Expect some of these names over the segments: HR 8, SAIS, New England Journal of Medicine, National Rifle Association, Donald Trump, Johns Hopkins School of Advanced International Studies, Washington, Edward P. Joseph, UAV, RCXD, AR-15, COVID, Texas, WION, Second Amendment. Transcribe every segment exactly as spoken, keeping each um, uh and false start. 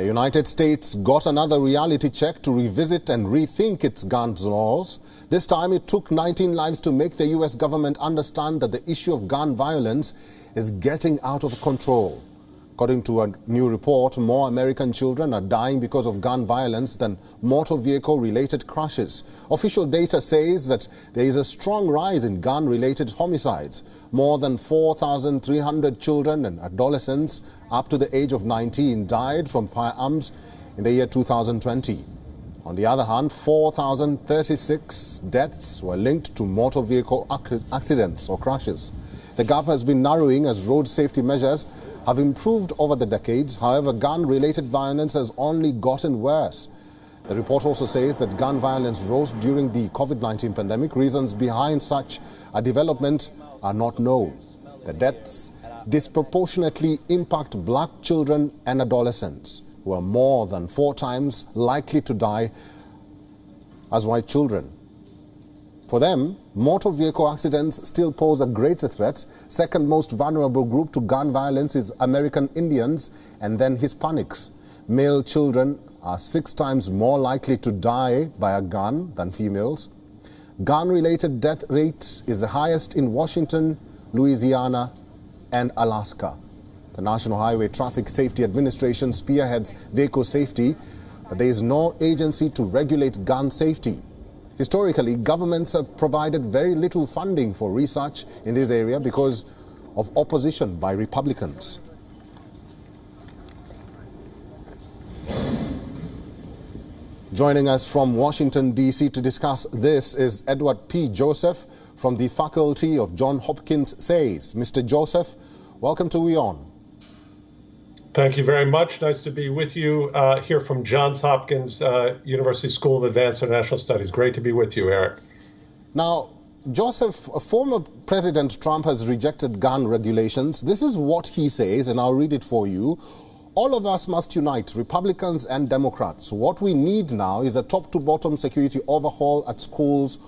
The United States got another reality check to revisit and rethink its guns laws. This time it took nineteen lives to make the U S government understand that the issue of gun violence is getting out of control. According to a new report, more American children are dying because of gun violence than motor vehicle-related crashes. Official data says that there is a strong rise in gun-related homicides. More than four thousand three hundred children and adolescents up to the age of nineteen died from firearms in the year two thousand twenty. On the other hand, four thousand thirty-six deaths were linked to motor vehicle accidents or crashes. The gap has been narrowing as road safety measures have improved over the decades. However, gun-related violence has only gotten worse. The report also says that gun violence rose during the COVID nineteen pandemic. Reasons behind such a development are not known. The deaths disproportionately impact black children and adolescents, who are more than four times likely to die as white children. For them, motor vehicle accidents still pose a greater threat. Second most vulnerable group to gun violence is American Indians and then Hispanics. Male children are six times more likely to die by a gun than females. Gun-related death rate is the highest in Washington, Louisiana, and Alaska. The National Highway Traffic Safety Administration spearheads vehicle safety, but there is no agency to regulate gun safety. Historically, governments have provided very little funding for research in this area because of opposition by Republicans. Joining us from Washington, D C to discuss this is Edward P. Joseph from the faculty of Johns Hopkins S A I S. Mister Joseph, welcome to WION. Thank you very much. Nice to be with you uh, here from Johns Hopkins uh, University School of Advanced International Studies. Great to be with you, Eric. Now, Joseph, former President Trump has rejected gun regulations. This is what he says, and I'll read it for you. All of us must unite, Republicans and Democrats. What we need now is a top-to-bottom security overhaul at schools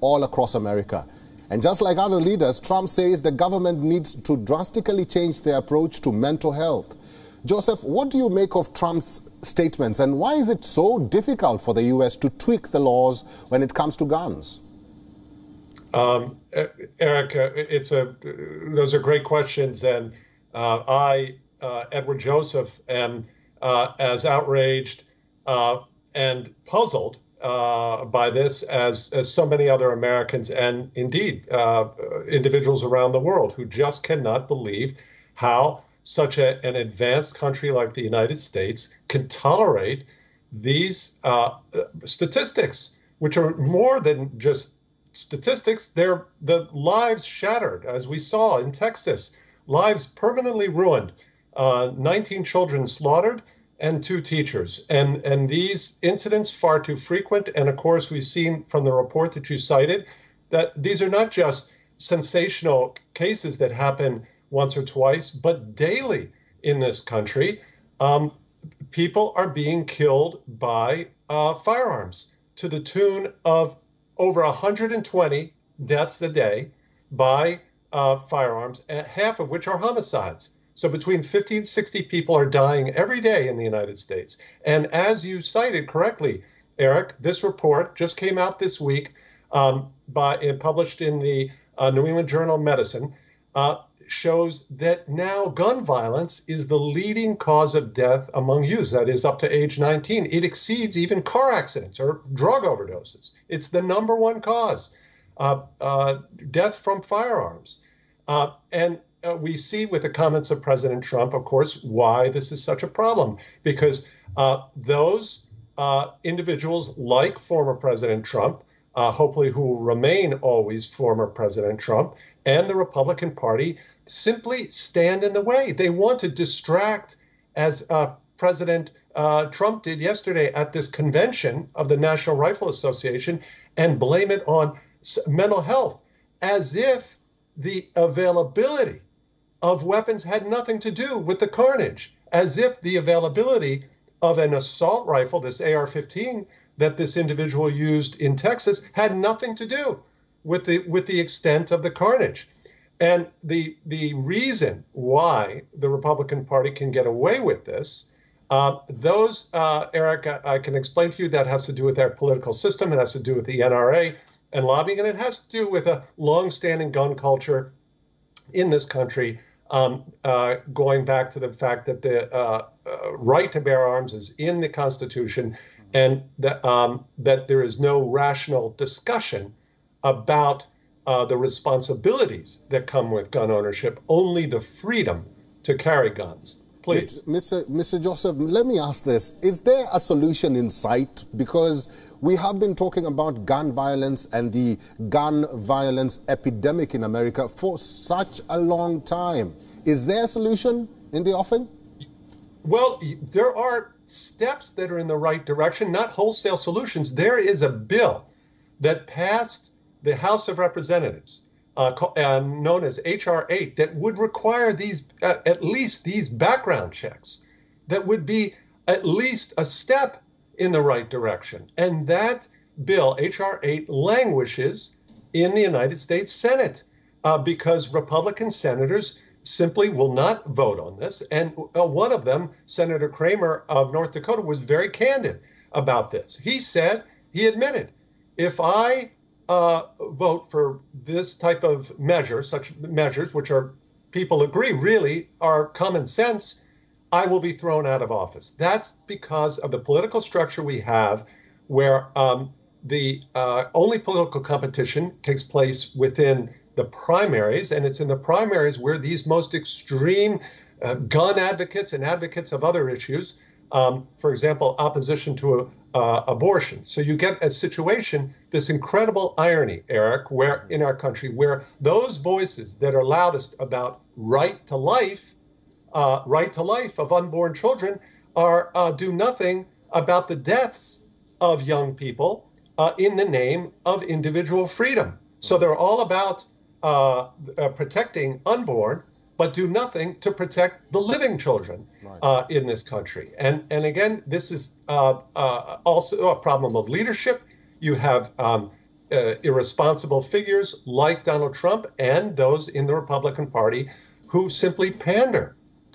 all across America. And just like other leaders, Trump says the government needs to drastically change their approach to mental health. Joseph, what do you make of Trump's statements, and why is it so difficult for the U S to tweak the laws when it comes to guns? Um, Eric, it's a, those are great questions, and uh, I, uh, Edward Joseph, am uh, as outraged uh, and puzzled uh, by this as, as so many other Americans and, indeed, uh, individuals around the world who just cannot believe how such a, an advanced country like the United States can tolerate these uh, statistics, which are more than just statistics. They're the lives shattered, as we saw in Texas, lives permanently ruined, uh, nineteen children slaughtered, and two teachers. And, and these incidents far too frequent. And of course, we've seen from the report that you cited that these are not just sensational cases that happen once or twice, but daily in this country. Um, people are being killed by uh, firearms to the tune of over one hundred twenty deaths a day by uh, firearms, half of which are homicides. So between fifty and sixty people are dying every day in the United States. And as you cited correctly, Eric, this report just came out this week um, by and published in the uh, New England Journal of Medicine, uh, shows that now gun violence is the leading cause of death among youths, that is up to age nineteen. It exceeds even car accidents or drug overdoses. It's the number one cause, uh, uh, death from firearms. Uh, and uh, we see with the comments of President Trump, of course, why this is such a problem, because uh, those uh, individuals like former President Trump, uh, hopefully who will remain always former President Trump, and the Republican Party simply stand in the way. They want to distract, as uh, President uh, Trump did yesterday at this convention of the National Rifle Association, and blame it on mental health, as if the availability of weapons had nothing to do with the carnage, as if the availability of an assault rifle, this A R fifteen that this individual used in Texas, had nothing to do with the with the extent of the carnage. And the the reason why the Republican Party can get away with this Uh, those, uh, Eric, I, I can explain to you, that has to do with our political system. It has to do with the N R A and lobbying, and it has to do with a longstanding gun culture in this country, um, uh, going back to the fact that the uh, uh, right to bear arms is in the Constitution, and that, um, that there is no rational discussion about uh, the responsibilities that come with gun ownership, only the freedom to carry guns. Please. Mister Mister Joseph, let me ask this. Is there a solution in sight? Because we have been talking about gun violence and the gun violence epidemic in America for such a long time. Is there a solution in the offing? Well, there are steps that are in the right direction, not wholesale solutions. There is a bill that passed the House of Representatives, Uh, uh, known as H R eight, that would require these uh, at least these background checks, that would be at least a step in the right direction. And that bill, H R eight, languishes in the United States Senate uh, because Republican senators simply will not vote on this. And uh, one of them, Senator Kramer of North Dakota, was very candid about this. He said, he admitted, if I Uh, vote for this type of measure, such measures, which are, people agree, really are common sense, I will be thrown out of office. That's because of the political structure we have, where um, the uh, only political competition takes place within the primaries, and it's in the primaries where these most extreme uh, gun advocates and advocates of other issues, um, for example, opposition to a Uh, abortion. So you get a situation, this incredible irony, Eric, where in our country, where those voices that are loudest about right to life, uh, right to life of unborn children, are uh, do nothing about the deaths of young people uh, in the name of individual freedom. So they're all about uh, uh, protecting unborn, but do nothing to protect the living children uh, in this country. And, and again, this is uh, uh, also a problem of leadership. You have um, uh, irresponsible figures like Donald Trump and those in the Republican Party who simply pander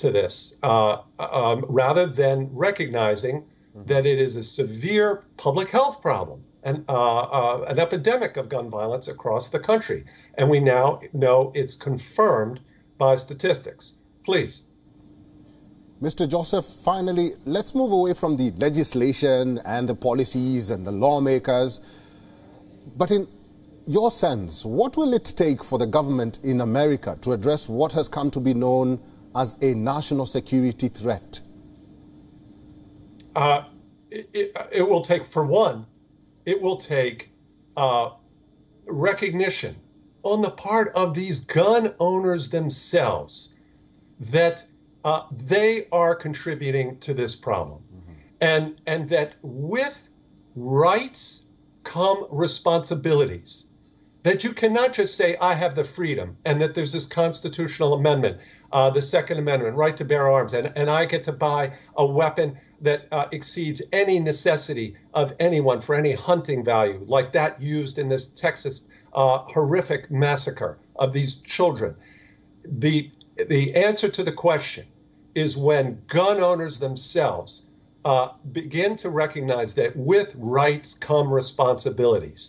to this uh, um, rather than recognizing mm-hmm. that it is a severe public health problem and uh, uh, an epidemic of gun violence across the country. And we now know it's confirmed by statistics. Please. Mister Joseph, finally, let's move away from the legislation and the policies and the lawmakers. But in your sense, what will it take for the government in America to address what has come to be known as a national security threat? Uh, it, it, it will take, for one, it will take uh, recognition on the part of these gun owners themselves that uh, they are contributing to this problem. Mm-hmm. And, and that with rights come responsibilities, that you cannot just say, I have the freedom, and that there's this constitutional amendment, uh, the Second Amendment, right to bear arms, and, and I get to buy a weapon that uh, exceeds any necessity of anyone for any hunting value, like that used in this Texas Uh, horrific massacre of these children. The, the answer to the question is when gun owners themselves uh, begin to recognize that with rights come responsibilities,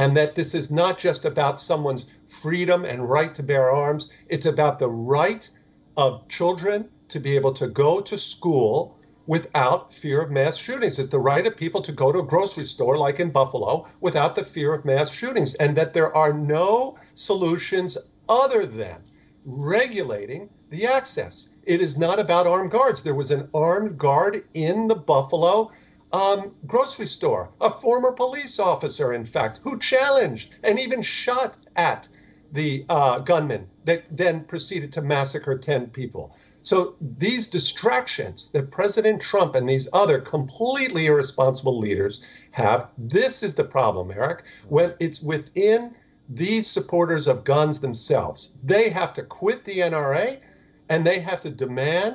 and that this is not just about someone's freedom and right to bear arms. It's about the right of children to be able to go to school without fear of mass shootings. It's the right of people to go to a grocery store, like in Buffalo, without the fear of mass shootings, and that there are no solutions other than regulating the access. It is not about armed guards. There was an armed guard in the Buffalo um, grocery store, a former police officer, in fact, who challenged and even shot at the uh, gunman that then proceeded to massacre ten people. So these distractions that President Trump and these other completely irresponsible leaders have, this is the problem, Eric, when it's within these supporters of guns themselves. They have to quit the N R A, and they have to demand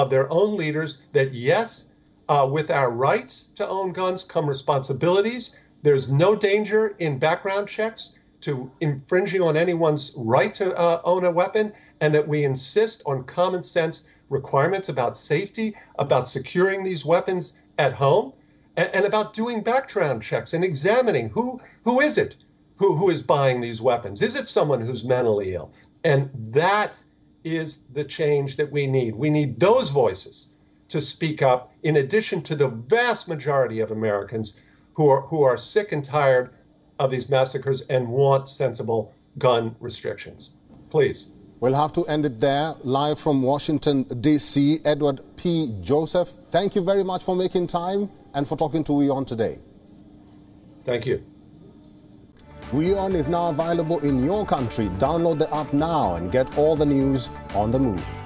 of their own leaders that, yes, uh, with our rights to own guns come responsibilities. There's no danger in background checks to infringing on anyone's right to uh, own a weapon, and that we insist on common sense requirements about safety, about securing these weapons at home, and, and about doing background checks and examining who who is it who, who is buying these weapons. Is it someone who's mentally ill? And that is the change that we need. We need those voices to speak up, in addition to the vast majority of Americans who are who are sick and tired of these massacres and want sensible gun restrictions. Please. We'll have to end it there. Live from Washington, D C, Edward P. Joseph, thank you very much for making time and for talking to WION today. Thank you. WION is now available in your country. Download the app now and get all the news on the move.